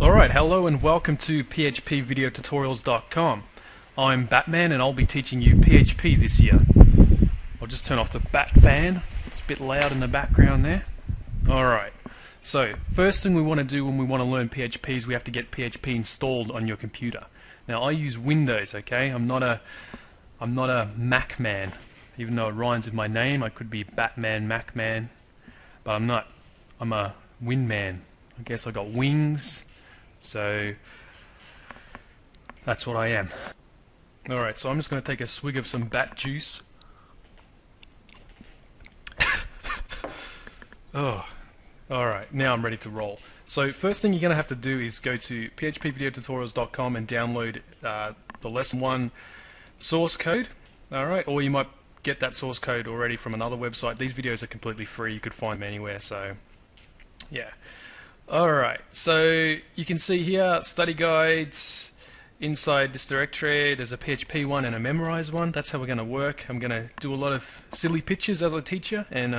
Alright, hello and welcome to phpvideotutorials.com. I'm Batman and I'll be teaching you PHP this year. I'll just turn off the bat fan, it's a bit loud in the background there. Alright, so first thing we want to do when we want to learn PHP is we have to get PHP installed on your computer. Now I use Windows, okay? I'm not a Mac man. Even though it rhymes with my name, I could be Batman, Mac man, but I'm not. I'm a win man. I guess I got wings. So that's what I am. Alright, so I'm just going to take a swig of some bat juice. Oh, alright, now I'm ready to roll. So first thing you're going to have to do is go to phpvideotutorials.com and download the lesson 1 source code. Alright, or you might get that source code already from another website. These videos are completely free, you could find them anywhere, so yeah. Alright, so you can see here, study guides, inside this directory, there's a PHP one and a memorize one. That's how we're going to work. I'm going to do a lot of silly pictures as I teach you, and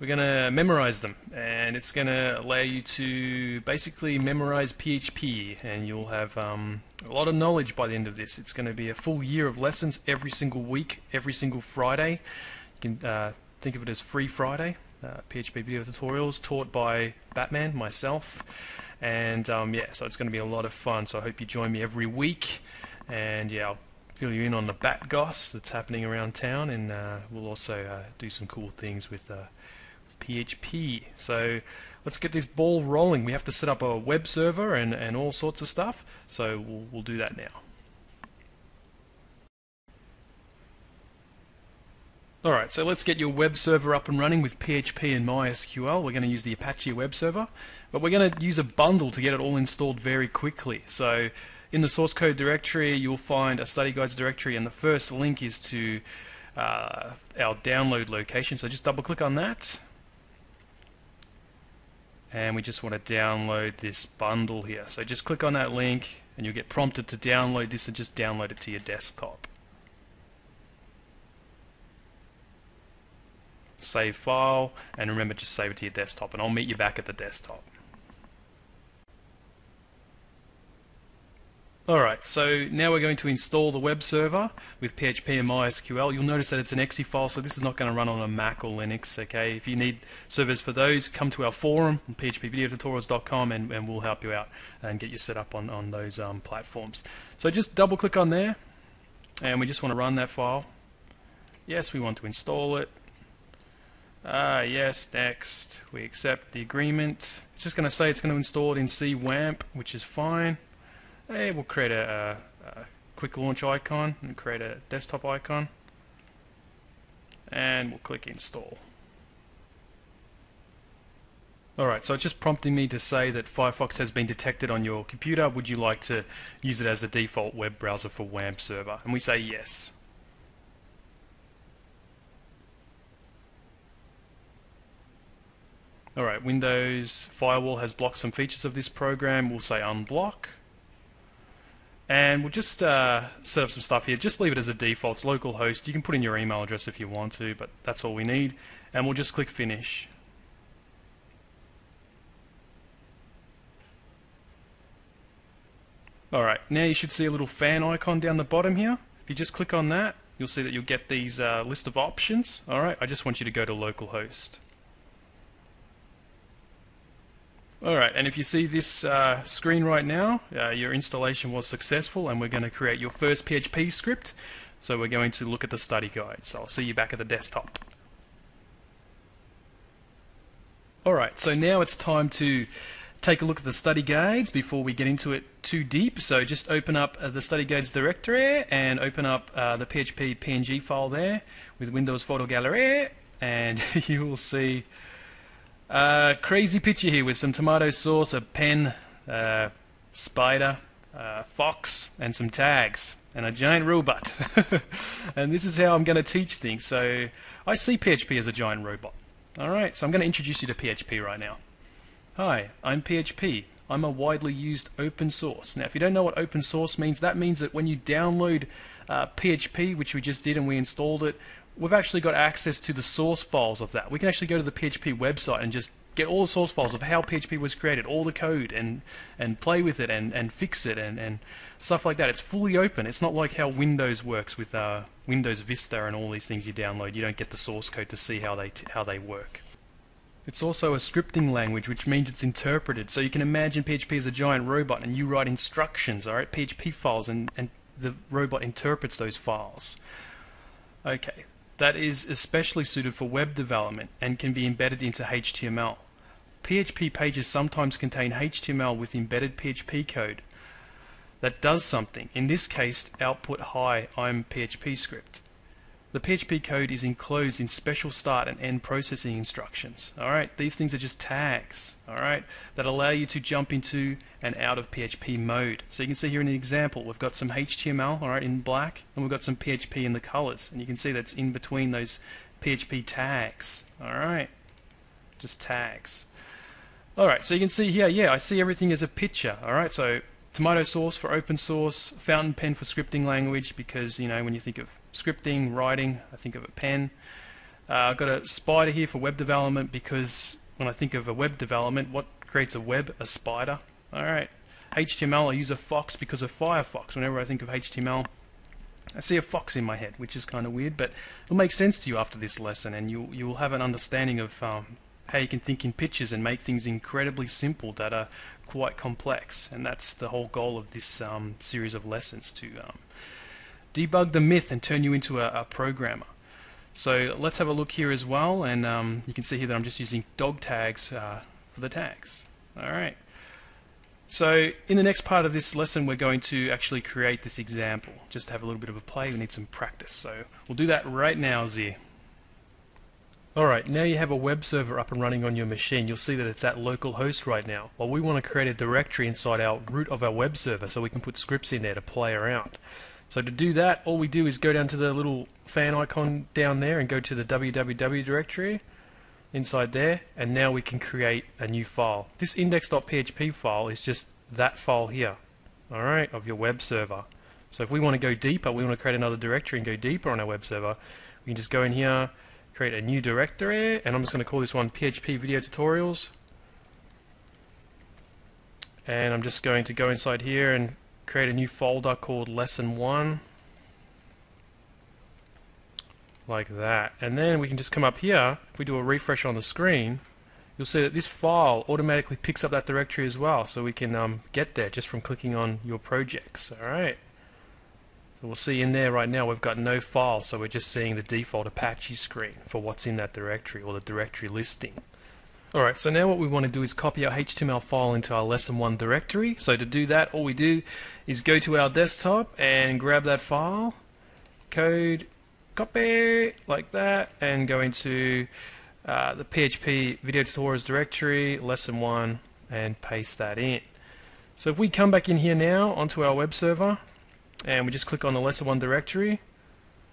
we're going to memorize them. And it's going to allow you to basically memorize PHP, and you'll have a lot of knowledge by the end of this. It's going to be a full year of lessons every single week, every single Friday. You can think of it as Free Friday. PHP video tutorials taught by Batman, myself, and yeah, so it's going to be a lot of fun, so I hope you join me every week, and yeah, I'll fill you in on the bat goss that's happening around town, and we'll also do some cool things with PHP. So let's get this ball rolling. We have to set up a web server and all sorts of stuff, so we'll do that now. Alright, so let's get your web server up and running with PHP and MySQL. We're going to use the Apache web server, but we're going to use a bundle to get it all installed very quickly. So in the source code directory, you'll find a study guides directory, and the first link is to our download location. So just double click on that, and we just want to download this bundle here. So just click on that link and you'll get prompted to download this, and just download it to your desktop. Save file, and remember, just save it to your desktop, and I'll meet you back at the desktop. Alright, so now we're going to install the web server with PHP and MySQL. You'll notice that it's an .exe file, so this is not going to run on a Mac or Linux, okay? If you need servers for those, come to our forum, phpvideotutorials.com, and we'll help you out and get you set up on those platforms. So just double click on there, and we just want to run that file. Yes, we want to install it. Yes, next. We accept the agreement. It's just going to say it's going to install it in CWAMP, which is fine. Hey, we'll create a quick launch icon and create a desktop icon. And we'll click install. Alright, so it's just prompting me to say that Firefox has been detected on your computer. Would you like to use it as the default web browser for WAMP server? And we say yes. Alright, Windows Firewall has blocked some features of this program. We'll say unblock. And we'll just set up some stuff here. Just leave it as a default. It's localhost. You can put in your email address if you want to, but that's all we need. And we'll just click Finish. Alright, now you should see a little fan icon down the bottom here. If you just click on that, you'll see that you'll get these list of options. Alright, I just want you to go to localhost. Alright, and if you see this screen right now, your installation was successful, and we're going to create your first PHP script. So we're going to look at the study guide. So I'll see you back at the desktop. Alright, so now it's time to take a look at the study guides before we get into it too deep. So just open up the study guides directory and open up the PHP PNG file there with Windows Photo Gallery, and you will see a crazy picture here with some tomato sauce, a pen, spider, fox, and some tags, and a giant robot. And this is how I'm going to teach things. So I see PHP as a giant robot. Alright, so I'm going to introduce you to PHP right now. Hi, I'm PHP. I'm a widely used open source. Now if you don't know what open source means, that means that when you download PHP, which we just did and we installed it, we've actually got access to the source files of that. We can actually go to the PHP website and just get all the source files of how PHP was created, all the code, and play with it and fix it and stuff like that. It's fully open. It's not like how Windows works with Windows Vista and all these things you download. You don't get the source code to see how they work. It's also a scripting language, which means it's interpreted. So you can imagine PHP as a giant robot, and you write instructions, all right, PHP files, and the robot interprets those files. Okay, that is especially suited for web development and can be embedded into HTML. PHP pages sometimes contain HTML with embedded PHP code that does something. In this case, output hi, I'm PHP script. The PHP code is enclosed in special start and end processing instructions. Alright, these things are just tags, alright, that allow you to jump into and out of PHP mode. So you can see here in an example, we've got some HTML, alright, in black, and we've got some PHP in the colors, and you can see that's in between those PHP tags. Alright, just tags. Alright, so you can see here, yeah, I see everything as a picture. Alright, so tomato sauce for open source, fountain pen for scripting language, because, you know, when you think of scripting, writing, I think of a pen. I've got a spider here for web development, because when I think of a web development, what creates a web? A spider. Alright. HTML, I use a fox because of Firefox. Whenever I think of HTML, I see a fox in my head, which is kind of weird, but it'll make sense to you after this lesson, and you'll have an understanding of how you can think in pictures and make things incredibly simple that are quite complex. And that's the whole goal of this series of lessons, to debug the myth and turn you into a programmer. So let's have a look here as well, and you can see here that I'm just using dog tags for the tags. Alright, so in the next part of this lesson we're going to actually create this example, just to have a little bit of a play. We need some practice, so we'll do that right now, Zia. Alright, now you have a web server up and running on your machine. You'll see that it's at localhost right now. Well, we want to create a directory inside our root of our web server so we can put scripts in there to play around. So to do that, all we do is go down to the little fan icon down there and go to the www directory inside there, and now we can create a new file. This index.php file is just that file here, alright, of your web server. So if we want to go deeper, we want to create another directory and go deeper on our web server, we can just go in here, create a new directory, and I'm just going to call this one PHP Video Tutorials, and I'm just going to go inside here and create a new folder called lesson 1, like that, and then we can just come up here. If we do a refresh on the screen, you'll see that this file automatically picks up that directory as well, so we can get there just from clicking on your projects. Alright, so we'll see in there right now we've got no file, so we're just seeing the default Apache screen for what's in that directory, or the directory listing. Alright, so now what we want to do is copy our HTML file into our lesson 1 directory. So to do that, all we do is go to our desktop and grab that file, code, copy, like that, and go into the PHP Video Tutorials directory, lesson 1, and paste that in. So if we come back in here now onto our web server, and we just click on the lesson 1 directory,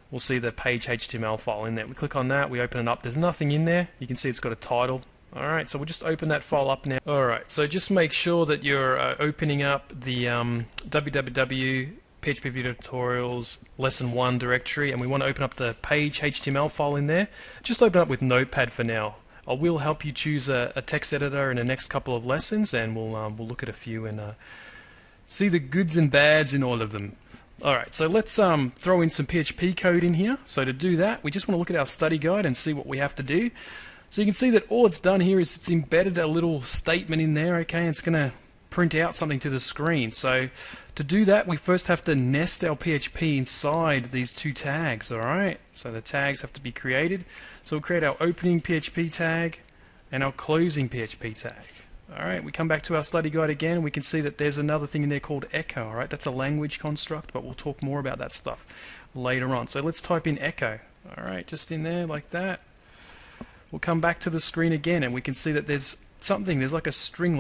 we'll see the page HTML file in there. We click on that, we open it up, there's nothing in there. You can see it's got a title. Alright, so we'll just open that file up now. Alright, so just make sure that you're opening up the www PHP Video Tutorials lesson 1 directory, and we want to open up the page HTML file in there. Just open up with Notepad for now. I will help you choose a text editor in the next couple of lessons, and we'll look at a few and see the goods and bads in all of them. Alright, so let's throw in some PHP code in here. So to do that, we just want to look at our study guide and see what we have to do. So you can see that all it's done here is it's embedded a little statement in there, okay, and it's going to print out something to the screen. So to do that, we first have to nest our PHP inside these two tags, alright? So the tags have to be created. So we'll create our opening PHP tag and our closing PHP tag. Alright, we come back to our study guide again, and we can see that there's another thing in there called echo, alright? That's a language construct, but we'll talk more about that stuff later on. So let's type in echo, alright, just in there like that. We'll come back to the screen again, and we can see that there's something, there's like a string